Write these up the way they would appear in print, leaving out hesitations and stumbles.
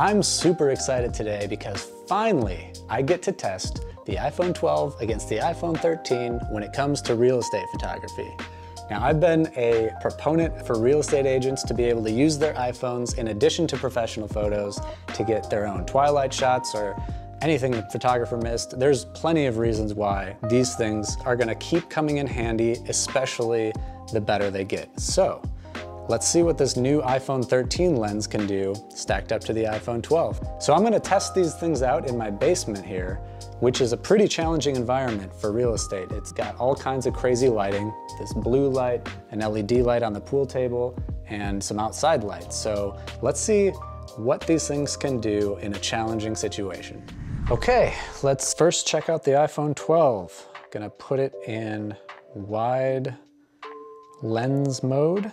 I'm super excited today because finally I get to test the iPhone 12 against the iPhone 13 when it comes to real estate photography. Now, I've been a proponent for real estate agents to be able to use their iPhones in addition to professional photos to get their own twilight shots or anything the photographer missed. There's plenty of reasons why these things are gonna keep coming in handy, especially the better they get. So let's see what this new iPhone 13 lens can do stacked up to the iPhone 12. So I'm gonna test these things out in my basement here, which is a pretty challenging environment for real estate. It's got all kinds of crazy lighting, this blue light, an LED light on the pool table, and some outside lights. So let's see what these things can do in a challenging situation. Okay, let's first check out the iPhone 12. Gonna put it in wide lens mode.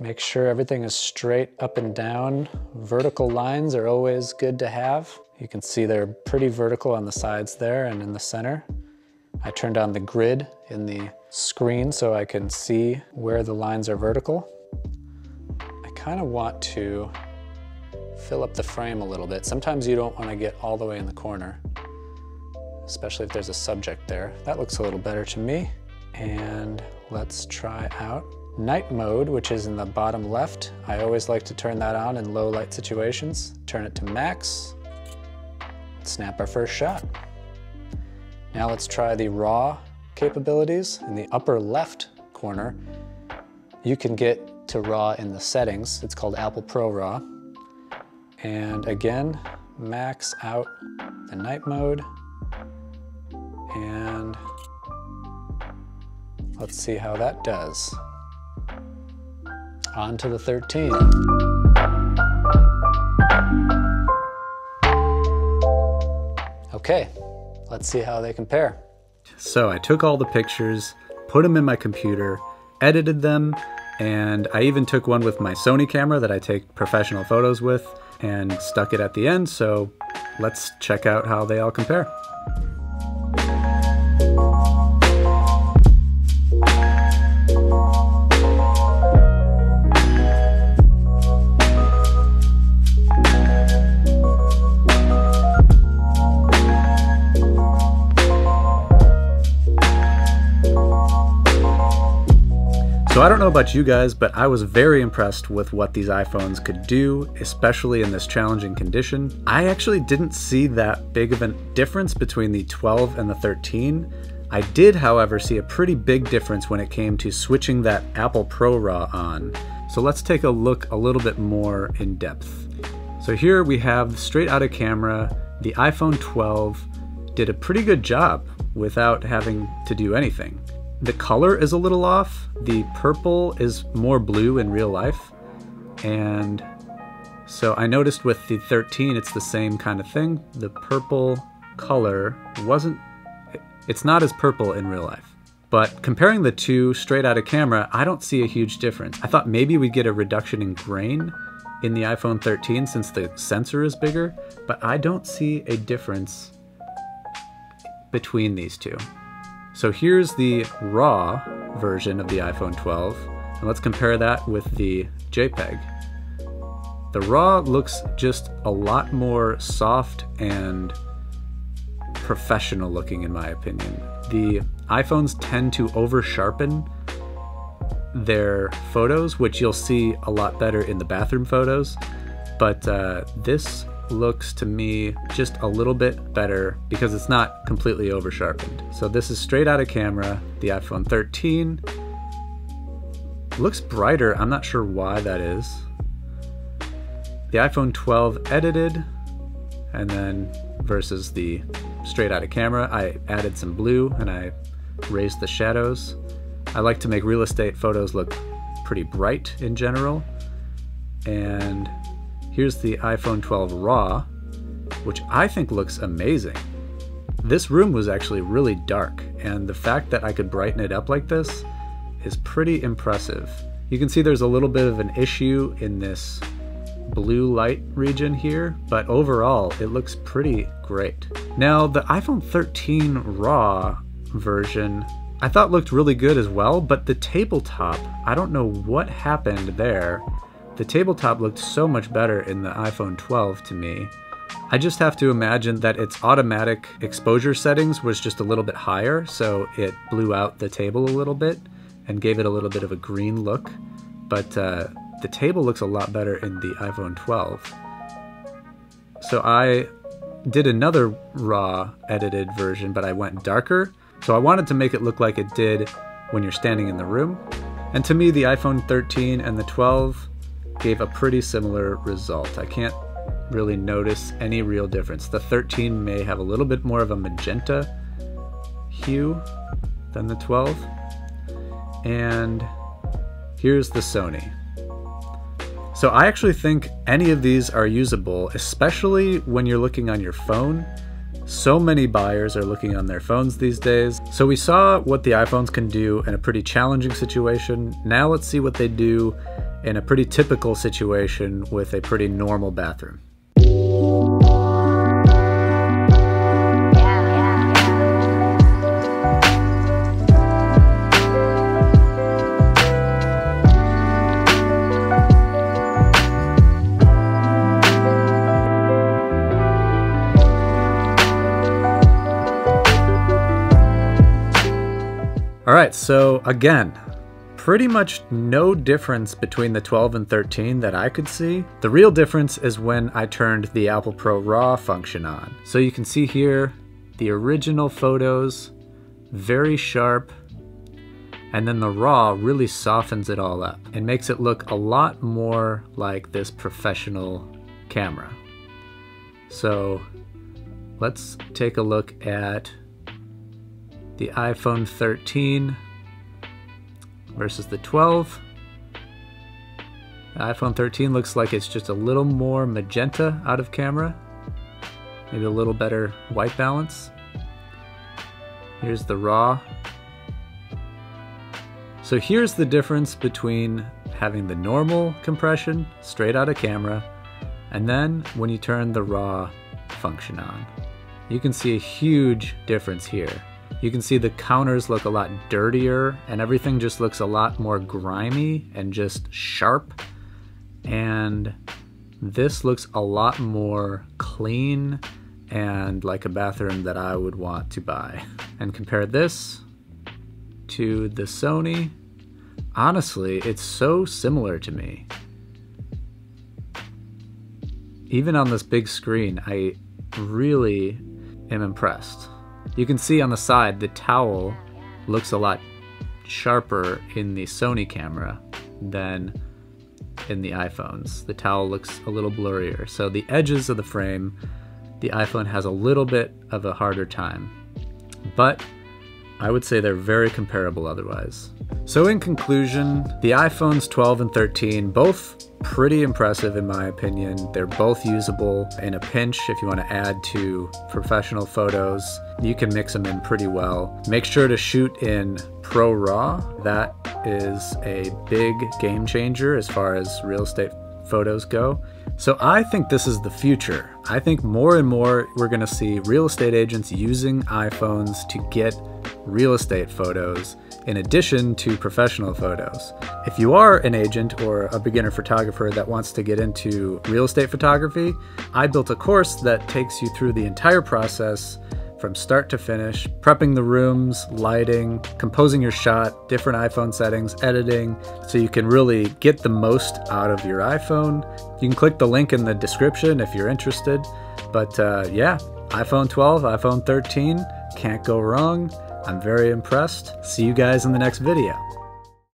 Make sure everything is straight up and down. Vertical lines are always good to have. You can see they're pretty vertical on the sides there and in the center. I turned on the grid in the screen so I can see where the lines are vertical. I kind of want to fill up the frame a little bit. Sometimes you don't want to get all the way in the corner, especially if there's a subject there. That looks a little better to me. And let's try out night mode, which is in the bottom left. I always like to turn that on in low light situations. Turn it to max. Snap our first shot. Now let's try the RAW capabilities. In the upper left corner, you can get to RAW in the settings. It's called Apple Pro RAW. And again, max out the night mode. And let's see how that does. On to the 13. Okay, let's see how they compare. So I took all the pictures, put them in my computer, edited them, and I even took one with my Sony camera that I take professional photos with and stuck it at the end. So let's check out how they all compare. So I don't know about you guys, but I was very impressed with what these iPhones could do, especially in this challenging condition. I actually didn't see that big of a difference between the 12 and the 13. I did, however, see a pretty big difference when it came to switching that Apple Pro RAW on. So let's take a look a little bit more in depth. So here we have straight out of camera. The iPhone 12 did a pretty good job without having to do anything. The color is a little off. The purple is more blue in real life. And so I noticed with the 13, it's the same kind of thing. The purple color it's not as purple in real life. But comparing the two straight out of camera, I don't see a huge difference. I thought maybe we'd get a reduction in grain in the iPhone 13 since the sensor is bigger, but I don't see a difference between these two. So here's the RAW version of the iPhone 12, and let's compare that with the JPEG. The RAW looks just a lot more soft and professional looking in my opinion. The iPhones tend to over-sharpen their photos, which you'll see a lot better in the bathroom photos, but this looks to me just a little bit better because it's not completely over sharpened. So this is straight out of camera. The iPhone 13 looks brighter. I'm not sure why that is. The iPhone 12 edited, and then versus the straight out of camera, I added some blue and I raised the shadows. I like to make real estate photos look pretty bright in general. And here's the iPhone 12 RAW, which I think looks amazing. This room was actually really dark, and the fact that I could brighten it up like this is pretty impressive. You can see there's a little bit of an issue in this blue light region here, but overall it looks pretty great. Now the iPhone 13 RAW version I thought looked really good as well, but the tabletop, I don't know what happened there, The tabletop looked so much better in the iPhone 12 to me. I just have to imagine that its automatic exposure settings was just a little bit higher, so it blew out the table a little bit and gave it a little bit of a green look. But the table looks a lot better in the iPhone 12. So I did another raw edited version, but I went darker. So I wanted to make it look like it did when you're standing in the room. And to me, the iPhone 13 and the 12 gave a pretty similar result. I can't really notice any real difference. The 13 may have a little bit more of a magenta hue than the 12. And here's the Sony. So I actually think any of these are usable, especially when you're looking on your phone. So many buyers are looking on their phones these days. So we saw what the iPhones can do in a pretty challenging situation. Now let's see what they do in a pretty typical situation with a pretty normal bathroom. All right, so again, pretty much no difference between the 12 and 13 that I could see. The real difference is when I turned the Apple Pro RAW function on. So you can see here the original photos, very sharp, and then the RAW really softens it all up and makes it look a lot more like this professional camera. So let's take a look at the iPhone 13 versus the 12. The iPhone 13 looks like it's just a little more magenta out of camera. Maybe a little better white balance. Here's the RAW. So here's the difference between having the normal compression straight out of camera and then when you turn the RAW function on. You can see a huge difference here. You can see the counters look a lot dirtier and everything just looks a lot more grimy and just sharp. And this looks a lot more clean and like a bathroom that I would want to buy. And compare this to the Sony. Honestly, it's so similar to me. Even on this big screen, I really am impressed. You can see on the side, the towel looks a lot sharper in the Sony camera than in the iPhones. The towel looks a little blurrier. So the edges of the frame, the iPhone has a little bit of a harder time. But I would say they're very comparable otherwise. So in conclusion, the iPhones 12 and 13, both pretty impressive in my opinion. They're both usable in a pinch if you want to add to professional photos. You can mix them in pretty well. Make sure to shoot in Pro RAW. That is a big game changer as far as real estate photos go. So I think this is the future. I think more and more we're going to see real estate agents using iPhones to get real estate photos in addition to professional photos. If you are an agent or a beginner photographer that wants to get into real estate photography, I built a course that takes you through the entire process from start to finish, prepping the rooms, lighting, composing your shot, different iPhone settings, editing, so you can really get the most out of your iPhone. You can click the link in the description if you're interested, but yeah, iPhone 12, iPhone 13, can't go wrong. I'm very impressed. See you guys in the next video.